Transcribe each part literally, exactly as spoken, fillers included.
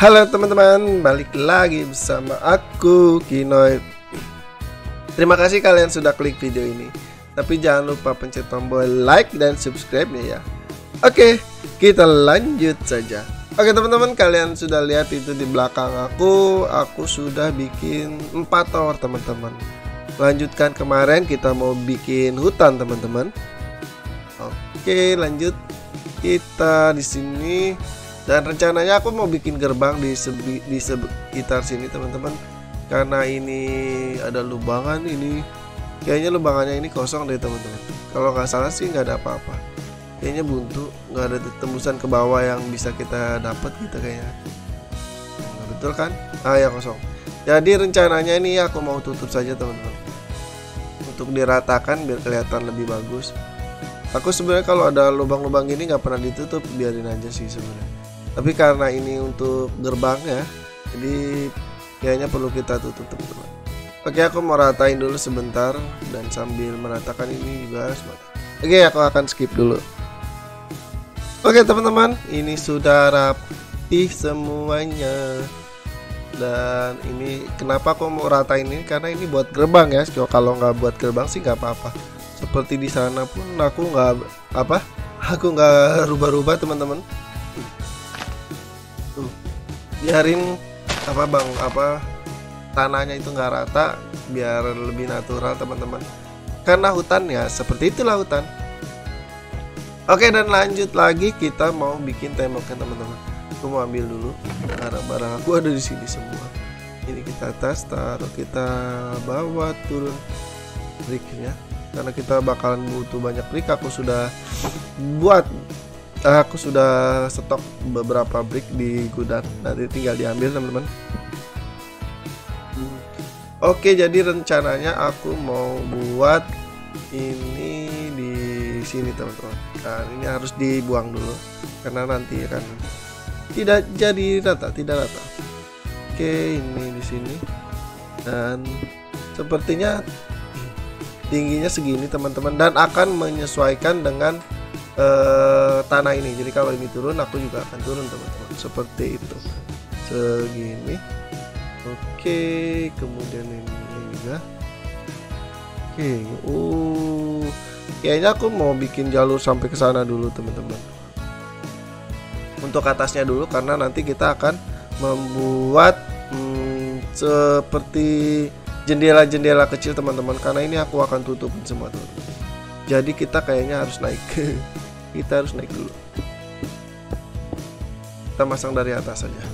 Halo teman-teman, balik lagi bersama aku, Kino. Terima kasih kalian sudah klik video ini. Tapi jangan lupa pencet tombol like dan subscribe-nya ya. Oke, kita lanjut saja. Oke teman-teman, kalian sudah lihat itu di belakang aku. Aku sudah bikin empat tower teman-teman. Lanjutkan kemarin kita mau bikin hutan teman-teman. Oke, lanjut. Kita di sini, dan rencananya aku mau bikin gerbang di sebi, di sekitar sini teman-teman, karena ini ada lubangan. Ini kayaknya lubangannya ini kosong deh teman-teman, kalau nggak salah sih nggak ada apa-apa, kayaknya buntu, nggak ada tembusan ke bawah yang bisa kita dapat gitu kayaknya, nggak betul kan? Ah ya, kosong. Jadi rencananya ini aku mau tutup saja teman-teman, untuk diratakan biar kelihatan lebih bagus. Aku sebenarnya kalau ada lubang-lubang gini nggak pernah ditutup, biarin aja sih sebenarnya. Tapi karena ini untuk gerbang ya, jadi kayaknya perlu kita tutup teman-teman. Oke, aku mau ratain dulu sebentar dan sambil meratakan ini juga sebentar. Oke, aku akan skip dulu. Oke teman-teman, ini sudah rapi semuanya. Dan ini kenapa aku mau ratain ini? Karena ini buat gerbang ya. Kalau nggak buat gerbang sih nggak apa-apa. Seperti di sana pun aku nggak apa, aku nggak rubah-rubah teman-teman. Tuh, biarin apa bang apa tanahnya itu nggak rata, biar lebih natural teman-teman. Karena hutan ya seperti itulah hutan. Oke, dan lanjut lagi kita mau bikin temboknya teman-teman. Aku mau ambil dulu barang-barang aku ada di sini semua. Ini kita atas, taruh, kita bawa turun berikutnya. Karena kita bakalan butuh banyak brick, aku sudah buat, aku sudah stok beberapa brick di gudang, nanti tinggal diambil teman-teman. hmm. Oke, jadi rencananya aku mau buat ini di sini teman-teman. Nah, ini harus dibuang dulu karena nanti akan tidak jadi rata, tidak rata. Oke, ini di sini, dan sepertinya tingginya segini teman-teman, dan akan menyesuaikan dengan uh, tanah ini. Jadi kalau ini turun, aku juga akan turun teman-teman, seperti itu, segini. Oke, kemudian ini juga. Oke, uh, kayaknya aku mau bikin jalur sampai ke sana dulu teman-teman, untuk atasnya dulu, karena nanti kita akan membuat hmm, seperti jendela-jendela kecil teman-teman, karena ini aku akan tutupin semua tuh. Jadi kita kayaknya harus naik. Kita harus naik dulu. Kita masang dari atas saja.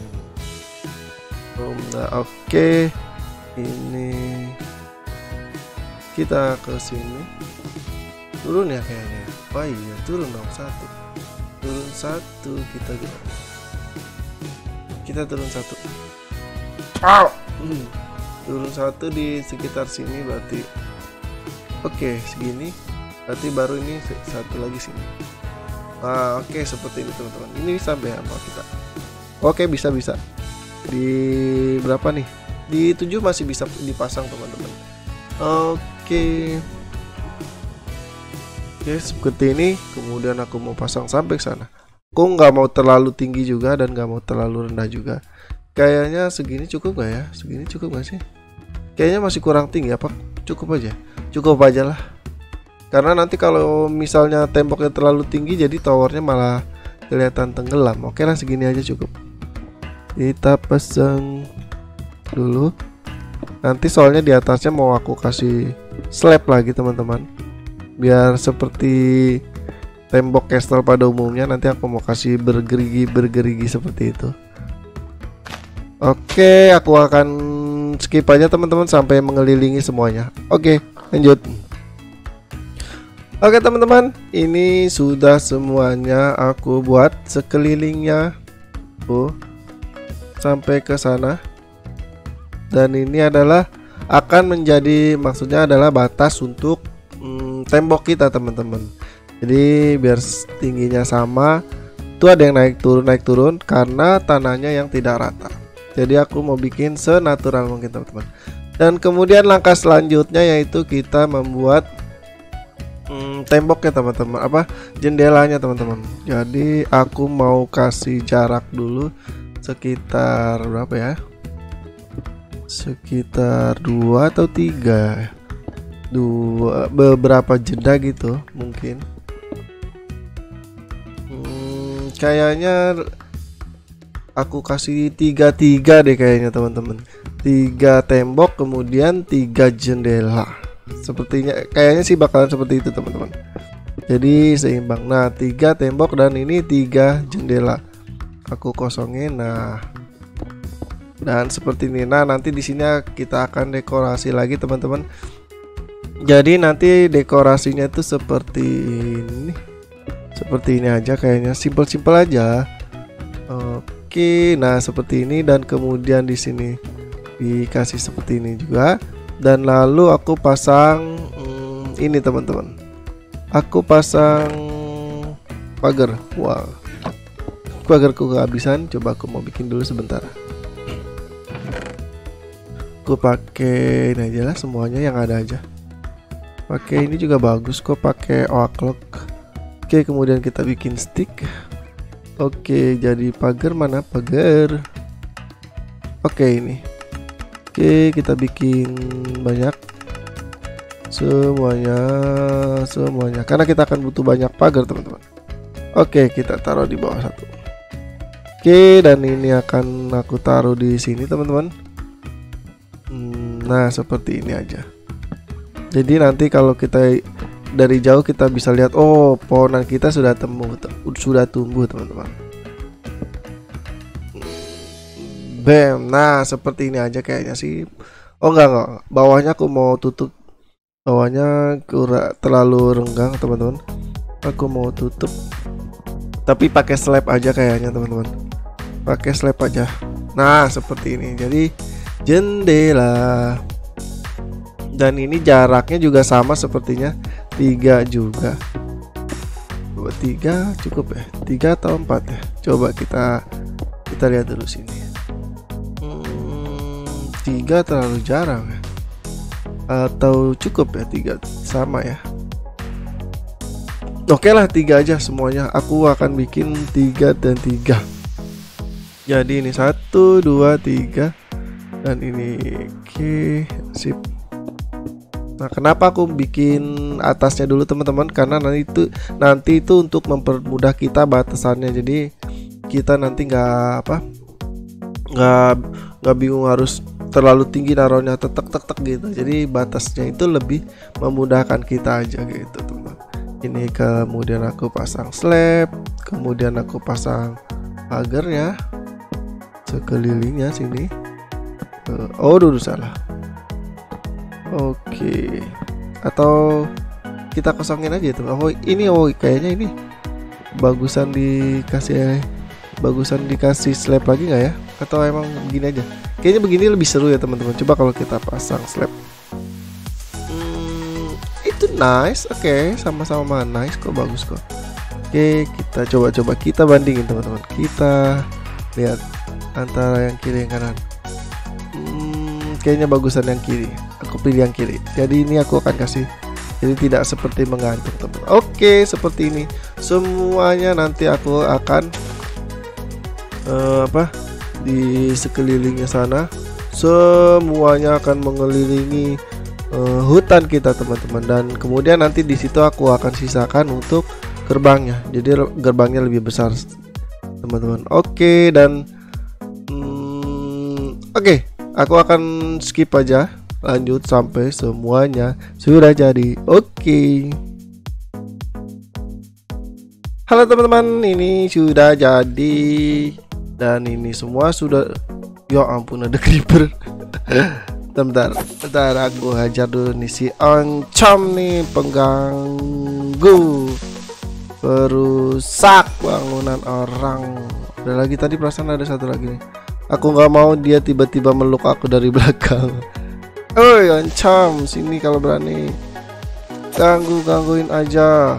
Oh, nah, oke. Okay. Ini kita ke sini. Turun ya kayaknya. Oh iya, turun dong satu. Turun satu kita juga. Kita turun satu. Wow. Hmm. Turun satu di sekitar sini berarti. Oke, segini berarti baru ini satu lagi sini. Nah, oke, seperti ini teman-teman. Ini sampai apa kita? Oke, bisa bisa di berapa nih? Di tujuh masih bisa dipasang teman-teman. Oke, oke, seperti ini. Kemudian aku mau pasang sampai sana. Aku nggak mau terlalu tinggi juga dan nggak mau terlalu rendah juga. Kayaknya segini cukup gak ya? Segini cukup gak sih? Kayaknya masih kurang tinggi apa? Cukup aja. Cukup aja lah. Karena nanti kalau misalnya temboknya terlalu tinggi, jadi towernya malah kelihatan tenggelam. Oke lah, segini aja cukup. Kita pasang dulu. Nanti soalnya di atasnya mau aku kasih slab lagi teman-teman, biar seperti tembok castle pada umumnya. Nanti aku mau kasih bergerigi-bergerigi seperti itu. Oke, aku akan skip aja teman-teman sampai mengelilingi semuanya. Oke, lanjut. Oke teman-teman, ini sudah semuanya aku buat sekelilingnya. Oh, sampai ke sana. Dan ini adalah akan menjadi, maksudnya adalah batas untuk hmm, tembok kita teman-teman. Jadi biar tingginya sama, itu ada yang naik turun naik turun karena tanahnya yang tidak rata. Jadi aku mau bikin senatural mungkin teman-teman. Dan kemudian langkah selanjutnya yaitu kita membuat hmm, temboknya teman-teman, apa jendelanya teman-teman. Jadi aku mau kasih jarak dulu sekitar berapa ya, sekitar dua atau tiga dua beberapa jeda gitu mungkin. Hmm, kayaknya aku kasih tiga tiga deh kayaknya teman-teman, tiga tembok kemudian tiga jendela sepertinya, kayaknya sih bakalan seperti itu teman-teman. Jadi seimbang. Nah tiga tembok dan ini tiga jendela aku kosongin. Nah dan seperti ini. Nah nanti di sini kita akan dekorasi lagi teman-teman. Jadi nanti dekorasinya itu seperti ini, seperti ini aja kayaknya, simpel-simpel aja. Oke, nah seperti ini dan kemudian di sini dikasih seperti ini juga. Dan lalu aku pasang hmm, ini teman-teman. Aku pasang pagar. Wow, pagarku kehabisan. Coba aku mau bikin dulu sebentar. Aku pakai ini aja lah, semuanya yang ada aja. Pakai ini juga bagus kok, pakai oaklog. Oke, kemudian kita bikin stick. Oke, jadi pagar mana? Pagar. Oke, ini. Oke, kita bikin banyak. Semuanya, semuanya. Karena kita akan butuh banyak pagar, teman-teman. Oke, kita taruh di bawah satu. Oke, dan ini akan aku taruh di sini, teman-teman. Nah, seperti ini aja. Jadi nanti kalau kita dari jauh kita bisa lihat, oh pohonan kita sudah tumbuh, sudah tumbuh teman-teman. Bam, nah seperti ini aja kayaknya sih. Oh enggak enggak, bawahnya aku mau tutup, bawahnya kurang terlalu renggang teman-teman. Aku mau tutup, tapi pakai slab aja kayaknya teman-teman. Pakai slab aja. Nah seperti ini. Jadi jendela. Dan ini jaraknya juga sama sepertinya, tiga juga. Coba tiga cukup ya, tiga atau empat ya. Coba kita kita lihat dulu sini. Hmm, tiga terlalu jarang ya. Atau cukup ya tiga, sama ya. Oke lah tiga aja semuanya. Aku akan bikin tiga dan tiga. Jadi ini satu, dua, tiga, dan ini oke sip. Nah, kenapa aku bikin atasnya dulu teman-teman? Karena nanti itu nanti itu untuk mempermudah kita batasannya. Jadi kita nanti nggak apa, nggak nggak bingung harus terlalu tinggi naruhnya tetek-tetek gitu. Jadi batasnya itu lebih memudahkan kita aja gitu teman-teman. Ini kemudian aku pasang slab, kemudian aku pasang pagarnya sekelilingnya sini. Oh, dulu salah. Oke, atau kita kosongin aja itu. Oh ini, oh kayaknya ini bagusan dikasih, bagusan dikasih slab lagi nggak ya? Atau emang begini aja? Kayaknya begini lebih seru ya teman-teman. Coba kalau kita pasang slab, hmm, itu nice. Oke, sama-sama nice kok, bagus kok. Oke, kita coba-coba kita bandingin teman-teman. Kita lihat antara yang kiri yang kanan. Hmm, kayaknya bagusan yang kiri. Aku pilih yang kiri. Jadi ini aku akan kasih, jadi tidak seperti menggantung teman-teman. Oke seperti ini semuanya. Nanti aku akan uh, apa di sekelilingnya sana, semuanya akan mengelilingi uh, hutan kita teman-teman. Dan kemudian nanti di situ aku akan sisakan untuk gerbangnya, jadi gerbangnya lebih besar teman-teman. Oke dan hmm, oke okay. Aku akan skip aja, lanjut sampai semuanya sudah jadi. Oke. Halo teman-teman, ini sudah jadi dan ini semua sudah. Ya ampun ada creeper. Bentar, bentar aku hajar dulu nih si oncom nih, pengganggu perusak bangunan orang. Ada lagi tadi perasaan ada satu lagi nih. Aku nggak mau dia tiba-tiba meluk aku dari belakang. Oi oncom sini kalau berani, ganggu gangguin aja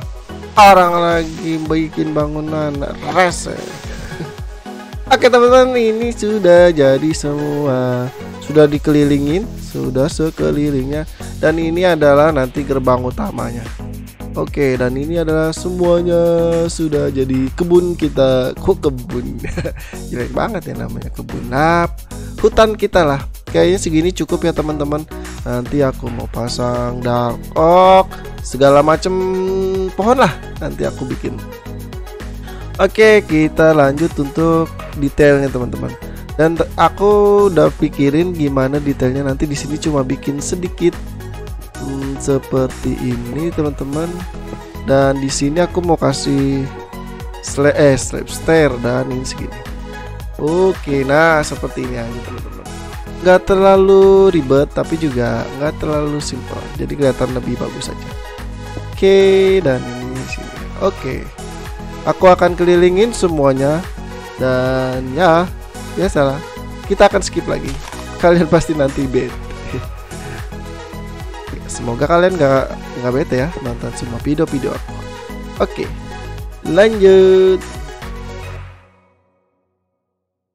orang lagi bikin bangunan rese. Oke teman-teman, ini sudah jadi semua, sudah dikelilingin, sudah sekelilingnya, dan ini adalah nanti gerbang utamanya. Oke, dan ini adalah semuanya sudah jadi kebun kita. Kok kebun? Jelek banget ya namanya kebun. Nah, hutan kita lah. Kayaknya segini cukup ya teman-teman. Nanti aku mau pasang dark oak, segala macam pohon lah nanti aku bikin. Oke, kita lanjut untuk detailnya teman-teman. Dan aku udah pikirin gimana detailnya. Nanti di sini cuma bikin sedikit hmm, seperti ini teman-teman. Dan di sini aku mau kasih slab eh, slab stair dan ini segini. Oke, nah seperti ini aja teman-teman. Nggak terlalu ribet tapi juga nggak terlalu simpel, jadi kelihatan lebih bagus aja. Oke, dan ini sini. Oke, aku akan kelilingin semuanya dan ya biasalah, kita akan skip lagi, kalian pasti nanti bete. Semoga kalian nggak nggak bete ya nonton semua video-video aku. Oke, lanjut.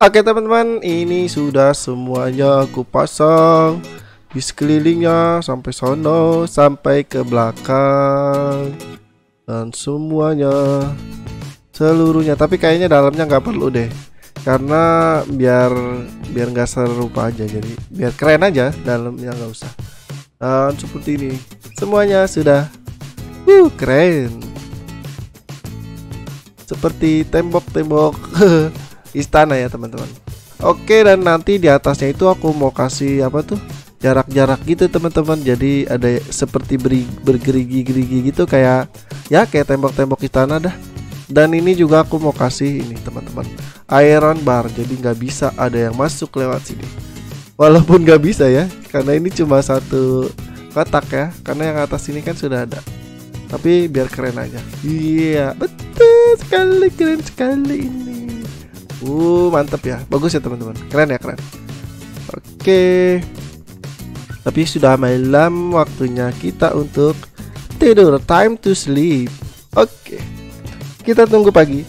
Oke teman-teman, ini sudah semuanya aku pasang di sekelilingnya, sampai sono, sampai ke belakang, dan semuanya seluruhnya. Tapi kayaknya dalamnya nggak perlu deh, karena biar biar nggak serupa aja, jadi biar keren aja, dalamnya nggak usah. Dan seperti ini, semuanya sudah wuh, keren, seperti tembok-tembok istana ya teman-teman. Oke, dan nanti di atasnya itu aku mau kasih apa tuh, jarak-jarak gitu teman-teman. Jadi ada seperti bergerigi-gerigi gitu, kayak ya kayak tembok-tembok istana dah. Dan ini juga aku mau kasih ini teman-teman, iron bar, jadi nggak bisa ada yang masuk lewat sini. Walaupun nggak bisa ya, karena ini cuma satu kotak ya, karena yang atas ini kan sudah ada. Tapi biar keren aja. Iya, betul sekali, keren sekali ini. Uh, mantep ya, bagus ya teman-teman, keren ya, keren. Oke, tapi sudah malam, waktunya kita untuk tidur, time to sleep. Oke, kita tunggu pagi.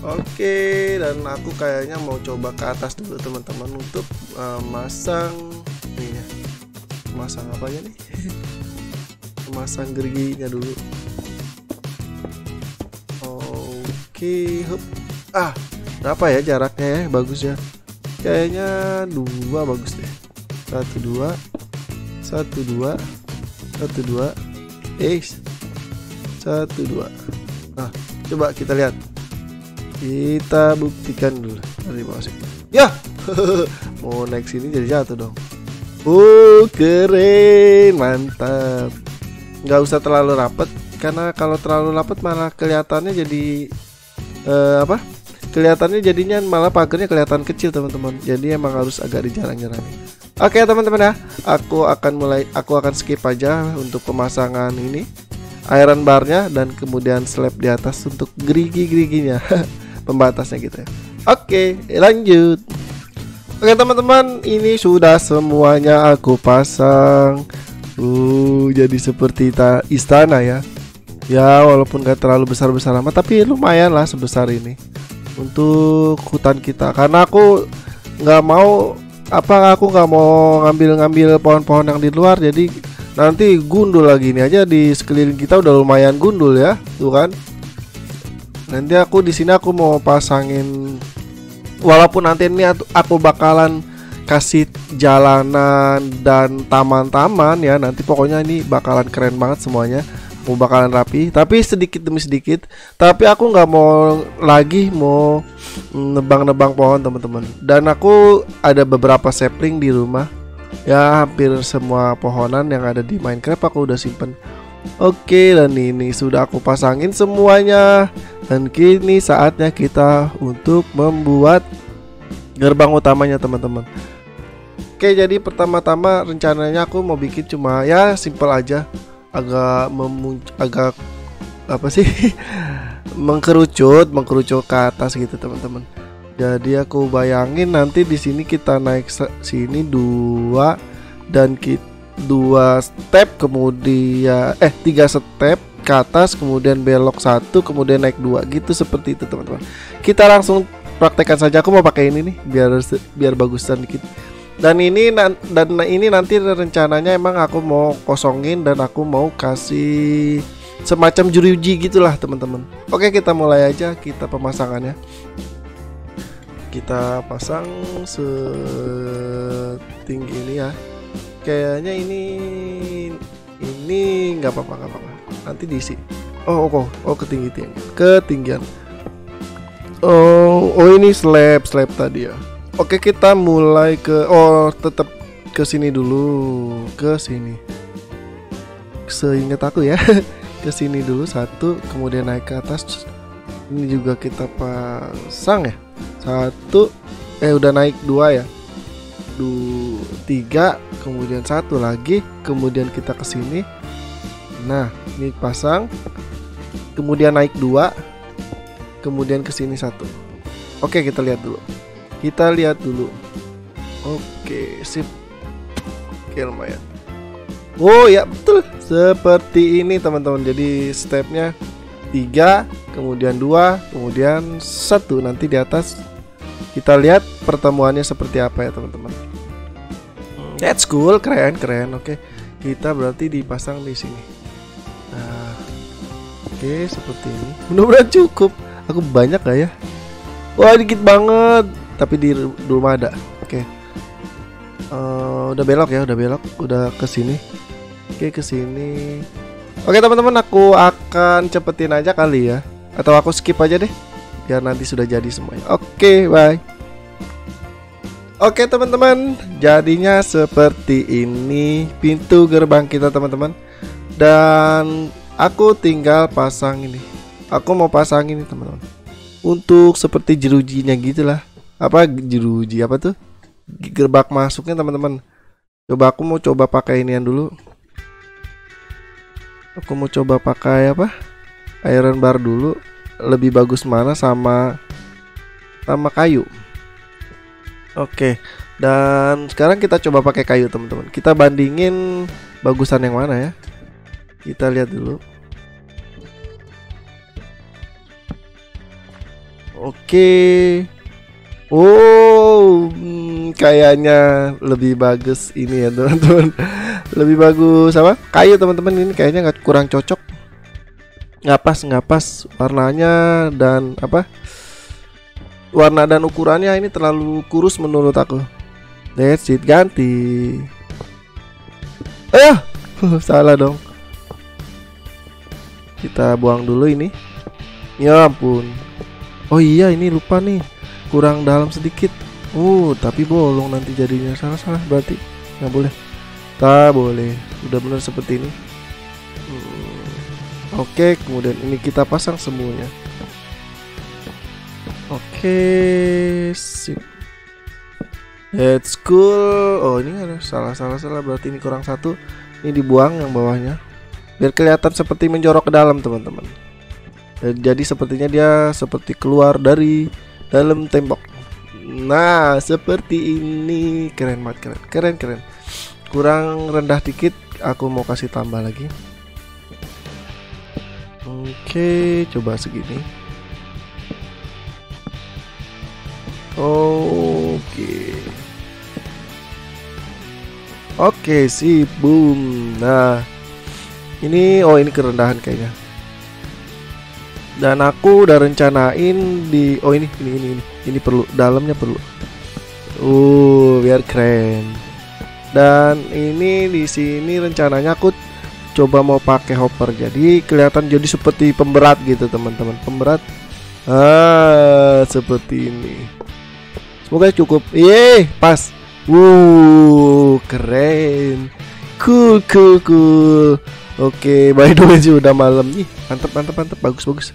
Oke, dan aku kayaknya mau coba ke atas dulu teman-teman untuk uh, masang ini ya. Masang apanya nih? Masang geriginya dulu. Ah, berapa ya jaraknya ya? Bagus ya. Kayaknya dua bagus deh. Satu dua, satu dua, satu dua, eh, satu dua. Nah, coba kita lihat. Kita buktikan dulu dari bawah sini. Ya, mau naik sini jadi jatuh dong. Oh, keren, mantap. Nggak usah terlalu rapet, karena kalau terlalu rapet malah kelihatannya jadi Uh, apa kelihatannya jadinya malah pagernya kelihatan kecil teman-teman. Jadi emang harus agak dijarang-jarangin. Oke teman-teman ya, aku akan mulai, aku akan skip aja untuk pemasangan ini iron barnya dan kemudian slab di atas untuk gerigi-geriginya, pembatasnya gitu ya. Oke, lanjut. Oke teman-teman, ini sudah semuanya aku pasang. Uh, jadi seperti istana ya. Ya walaupun gak terlalu besar-besar amat, tapi lumayan lah sebesar ini untuk hutan kita. Karena aku nggak mau apa aku nggak mau ngambil-ngambil pohon-pohon yang di luar, jadi nanti gundul lagi. Ini aja di sekeliling kita udah lumayan gundul ya, tuh kan. Nanti aku di sini aku mau pasangin, walaupun nanti ini aku bakalan kasih jalanan dan taman-taman ya. Nanti pokoknya ini bakalan keren banget semuanya. Mau bakalan rapi, tapi sedikit demi sedikit. Tapi aku nggak mau lagi mau nebang-nebang pohon teman-teman. Dan aku ada beberapa sapling di rumah ya, hampir semua pohonan yang ada di Minecraft aku udah simpen. Oke, dan ini sudah aku pasangin semuanya. Dan kini saatnya kita untuk membuat gerbang utamanya teman-teman. Oke, jadi pertama-tama rencananya aku mau bikin cuma ya simple aja, agak memuncul, agak apa sih mengkerucut mengkerucut ke atas gitu teman-teman. Jadi aku bayangin nanti di sini kita naik sini dua dan kita dua step, kemudian eh tiga step ke atas, kemudian belok satu, kemudian naik dua gitu, seperti itu teman-teman. Kita langsung praktekkan saja. Aku mau pakai ini nih biar biar bagusan dikit. Dan ini dan ini nanti rencananya emang aku mau kosongin dan aku mau kasih semacam jeruji gitulah teman-teman. Oke, kita mulai aja kita pemasangannya. Kita pasang setinggi ini ya. Kayaknya ini ini nggak apa-apa nggak apa-apa. Nanti diisi. Oh oh oh ketinggian ketinggian. Oh oh ini slab slab tadi ya. Oke, kita mulai ke oh tetap ke sini dulu ke sini. Seingat aku ya. Ke sini dulu satu, kemudian naik ke atas. Ini juga kita pasang ya. Satu, eh udah naik dua ya. Dua, tiga, kemudian satu lagi, kemudian kita ke sini. Nah, ini pasang. Kemudian naik dua, kemudian ke sini satu. Oke, kita lihat dulu. Kita lihat dulu. Oke, sip. Oke, lumayan. Oh ya, betul seperti ini teman-teman. Jadi stepnya tiga, kemudian dua, kemudian satu. Nanti di atas kita lihat pertemuannya seperti apa ya teman-teman. That's cool, keren keren. Oke, kita berarti dipasang di sini. Nah, oke seperti ini. Mudah-mudahan cukup. Aku banyak gak ya? Wah dikit banget. Tapi di rumah ada. Oke. Uh, udah belok ya, udah belok, udah ke sini. Oke, ke sini. Oke, teman-teman, aku akan cepetin aja kali ya. Atau aku skip aja deh. Biar nanti sudah jadi semuanya. Oke, bye. Oke, teman-teman, jadinya seperti ini pintu gerbang kita, teman-teman. Dan aku tinggal pasang ini. Aku mau pasang ini, teman-teman. Untuk seperti jerujinya gitulah. Apa jeruji apa tuh? Gerbak masuknya teman-teman. Coba aku mau coba pakai inian dulu. Aku mau coba pakai apa? Iron bar dulu. Lebih bagus mana sama sama kayu. Oke. Dan sekarang kita coba pakai kayu teman-teman. Kita bandingin bagusan yang mana ya? Kita lihat dulu. Oke. Oh, hmm, kayaknya lebih bagus ini ya teman-teman. Lebih bagus apa? Kayu teman-teman, ini kayaknya nggak kurang cocok. Nggak pas, nggak pas warnanya dan apa? Warna dan ukurannya ini terlalu kurus menurut aku. That's it, ganti. Eh, salah dong. Kita buang dulu ini. Ya ampun. Oh iya, ini lupa nih. Kurang dalam sedikit, uh tapi bolong nanti jadinya. Salah-salah berarti nggak boleh, tak boleh. Udah bener seperti ini. hmm. Oke, kemudian ini kita pasang semuanya. Oke, sip. That's cool. Oh ini ada salah-salah-salah berarti ini kurang satu. Ini dibuang yang bawahnya biar kelihatan seperti menjorok ke dalam teman-teman. Jadi sepertinya dia seperti keluar dari dalam tembok. Nah, seperti ini. Keren banget, keren, keren, keren. Kurang rendah dikit. Aku mau kasih tambah lagi. Oke, coba segini. Oke. Oke, sip, boom. Nah, ini, oh ini kerendahan kayaknya. Dan aku udah rencanain di oh ini ini ini ini, ini perlu dalamnya perlu uh biar keren. Dan ini di sini rencananya aku coba mau pakai hopper jadi kelihatan jadi seperti pemberat gitu teman-teman, pemberat ah seperti ini. Semoga cukup. Yeay, pas. Wuh, keren. Cool cool cool. Oke, by the way udah malam nih. Mantap mantap mantap, bagus bagus.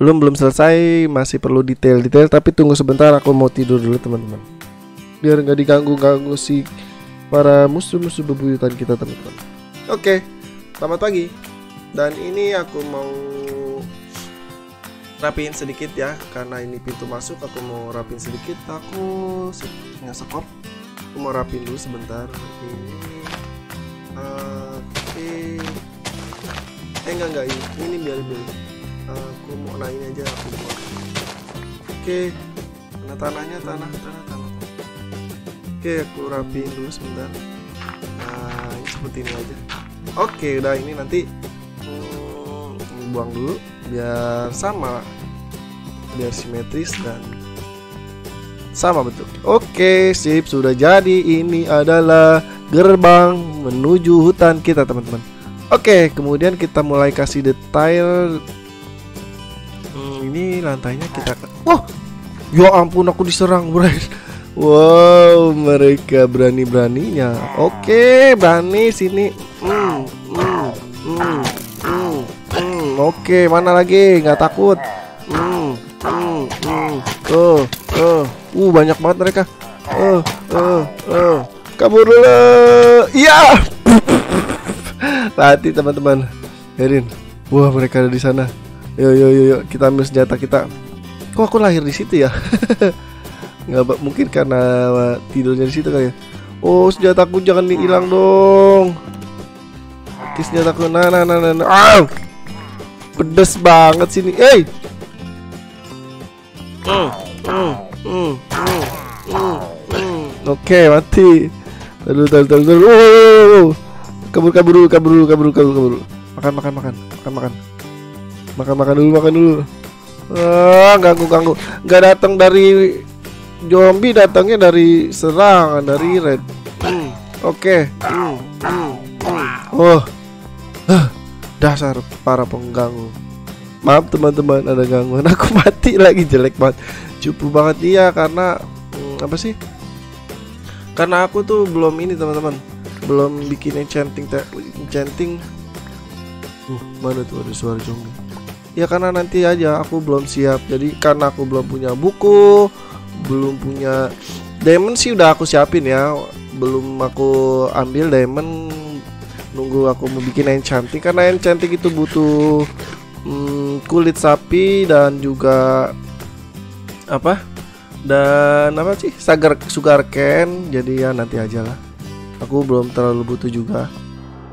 Belum belum selesai, masih perlu detail-detail. Tapi tunggu sebentar, aku mau tidur dulu teman-teman. Biar nggak diganggu-ganggu si para musuh-musuh bebuyutan kita teman-teman. Oke, selamat pagi. Dan ini aku mau rapiin sedikit ya, karena ini pintu masuk. Aku mau rapiin sedikit. Aku nggak sekop. Aku mau rapiin dulu sebentar. Ini, uh, oke. Eh enggak enggak ini, ini biarin dulu. Aku mau naik aja aku mau. Oke, tanah tanahnya tanah tanah tanah. Oke, aku rapiin dulu sebentar. Nah, ini seperti ini aja. Oke, udah ini nanti hmm, buang dulu biar sama, biar simetris dan sama bentuk. Oke, sip, sudah jadi. Ini adalah gerbang menuju hutan kita, teman-teman. Oke, kemudian kita mulai kasih detail. hmm, Ini lantainya kita... Wah, ya ampun, aku diserang, bro. Wow, mereka berani-beraninya. Oke, berani sini. hmm, hmm, hmm, hmm, hmm. Oke, mana lagi? Nggak takut. hmm, hmm, hmm. Tuh, tuh. Uh, banyak banget mereka. Uh, uh, uh. Kabur dulu. Iya. Lati teman-teman. Herin. Wah, mereka ada di sana. Yo yo yo yo, kita ambil senjata kita. Kok aku lahir di situ ya? Nggak mungkin karena tidurnya di situ kali ya. Oh, senjataku jangan hilang dong. Oke, senjataku. Nah, nah, nah, nah. Ah! Pedes banget sini. Hey. Uh, uh. Mm, mm, mm, mm. Oke, okay, mati. Lalu, lalu, lalu, lalu. Kabur, kabur, kabur, kabur, kabur, kabur. Makan, makan, makan, makan, makan, makan, makan dulu, makan dulu. Ah, ganggu, ganggu. Gak datang dari zombie, datangnya dari serangan, dari red. Mm. Oke. Okay. Mm, mm, mm. Oh, ah, dasar para pengganggu. Maaf teman-teman, ada gangguan. Aku mati lagi, jelek banget. Cupu banget dia karena hmm, apa sih? Karena aku tuh belum ini teman-teman, belum bikin enchanting, enchanting. Uh, mana tuh ada suara zombie? Ya karena nanti aja, aku belum siap. Jadi karena aku belum punya buku, belum punya diamond sih udah aku siapin ya. Belum aku ambil diamond, nunggu aku mau bikin enchanting. Karena enchanting itu butuh hmm, kulit sapi dan juga apa dan apa sih sugar sugar cane. Jadi ya nanti aja lah, aku belum terlalu butuh juga,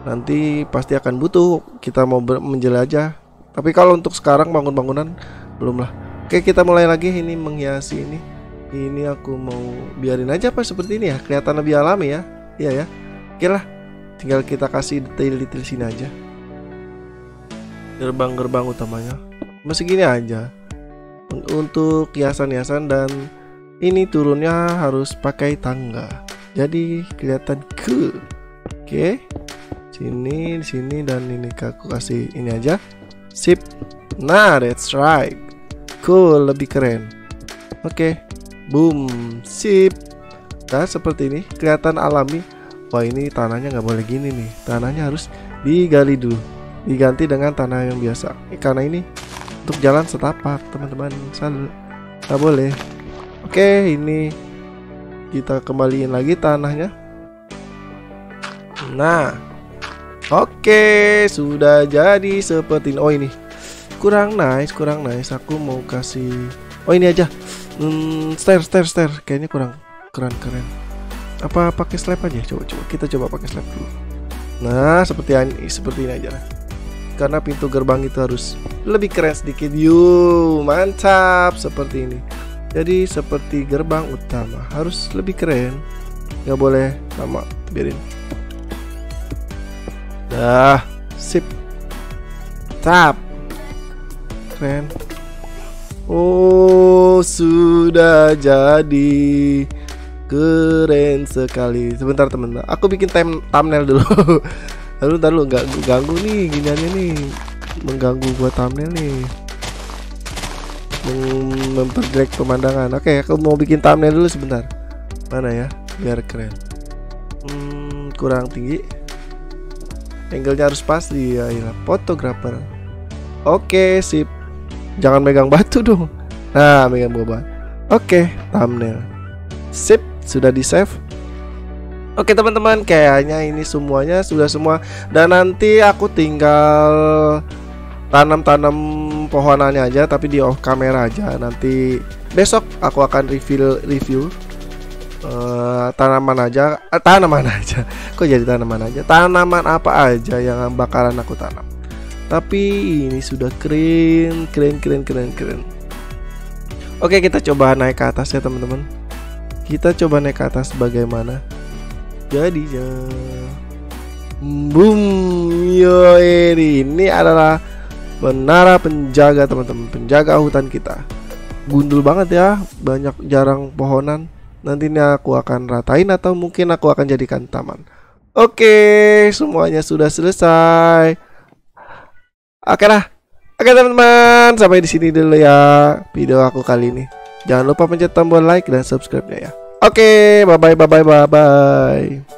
nanti pasti akan butuh, kita mau menjelajah. Tapi kalau untuk sekarang bangun-bangunan belum lah. Oke, kita mulai lagi ini menghiasi ini. Ini aku mau biarin aja apa seperti ini ya, kelihatan lebih alami ya. Iya ya, oke lah, tinggal kita kasih detail-detail sini aja, gerbang-gerbang utamanya masih gini aja. Untuk hiasan-hiasan dan ini turunnya harus pakai tangga. Jadi kelihatan cool. Oke. Sini, sini dan ini aku kasih ini aja. Sip. Nah, that's right. Cool, lebih keren. Oke. Boom. Sip. Nah, seperti ini kelihatan alami. Wah, ini tanahnya nggak boleh gini nih. Tanahnya harus digali dulu. Diganti dengan tanah yang biasa. Eh, karena ini untuk jalan setapak teman-teman, salah nggak boleh. Oke, ini kita kembaliin lagi tanahnya. Nah, oke, sudah jadi seperti ini. Oh ini kurang nice, kurang nice. Aku mau kasih, oh ini aja, hmm, stair, stair, stair. Kayaknya kurang keren, keren. Apa pakai slab aja? Coba, coba kita coba pakai slab dulu. Nah, seperti ini, seperti ini aja. Karena pintu gerbang itu harus lebih keren sedikit. Yuh, mantap seperti ini. Jadi seperti gerbang utama harus lebih keren. Gak boleh sama, biarin. Dah, sip. Tap. Keren. Oh, sudah jadi. Keren sekali. Sebentar teman-teman, aku bikin thumbnail dulu. Lalu ntar lu gak ganggu nih, giniannya nih mengganggu gua thumbnail nih, memperjelek pemandangan. Oke, aku mau bikin thumbnail dulu sebentar. Mana ya, biar keren. Hmm, kurang tinggi, angle-nya harus pas. Iya, fotografer. Oke, sip. Jangan megang batu dong. Nah, megang boba. Oke, thumbnail. Sip, sudah di save. Oke teman-teman, kayaknya ini semuanya sudah semua. Dan nanti aku tinggal tanam-tanam pohonannya aja, tapi di off kamera aja. Nanti besok aku akan review review uh, tanaman aja, uh, tanaman aja. Kok jadi tanaman aja? Tanaman apa aja yang bakalan aku tanam. Tapi ini sudah keren, keren, keren, keren, keren. Oke, kita coba naik ke atas ya teman-teman. Kita coba naik ke atas bagaimana. Jadi ya, boom, yo, ini adalah menara penjaga teman-teman, penjaga hutan kita. Gundul banget ya, banyak jarang pohonan. Nantinya aku akan ratain atau mungkin aku akan jadikan taman. Oke, semuanya sudah selesai. Oke lah, oke teman-teman, sampai di sini dulu ya video aku kali ini. Jangan lupa pencet tombol like dan subscribe-nya ya. Oke, bye-bye, bye-bye, bye-bye.